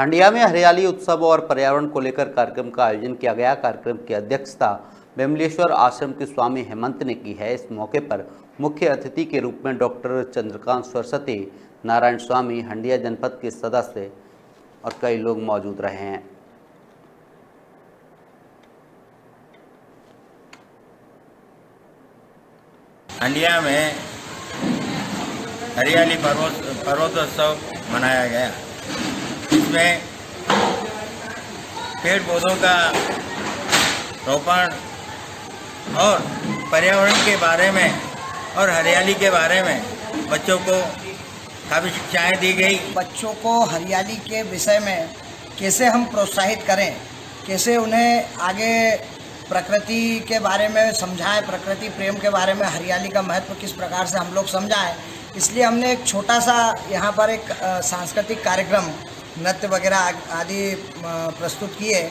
हंडिया में हरियाली उत्सव और पर्यावरण को लेकर कार्यक्रम का आयोजन किया गया। कार्यक्रम की अध्यक्षता बेमलेश्वर आश्रम के स्वामी हेमंत ने की है। इस मौके पर मुख्य अतिथि के रूप में डॉक्टर चंद्रकांत सरस्वती नारायण स्वामी, हंडिया जनपद के सदस्य और कई लोग मौजूद रहे हैं। हंडिया में हरियाली पर्वतोत्सव मनाया गया। इसमें पेड़ पौधों का रोपण और पर्यावरण के बारे में और हरियाली के बारे में बच्चों को काफ़ी शिक्षाएँ दी गई। बच्चों को हरियाली के विषय में कैसे हम प्रोत्साहित करें, कैसे उन्हें आगे प्रकृति के बारे में समझाएं, प्रकृति प्रेम के बारे में, हरियाली का महत्व किस प्रकार से हम लोग समझाएं, इसलिए हमने एक छोटा सा यहाँ पर एक सांस्कृतिक कार्यक्रम, नृत्य वगैरह आदि प्रस्तुत किए।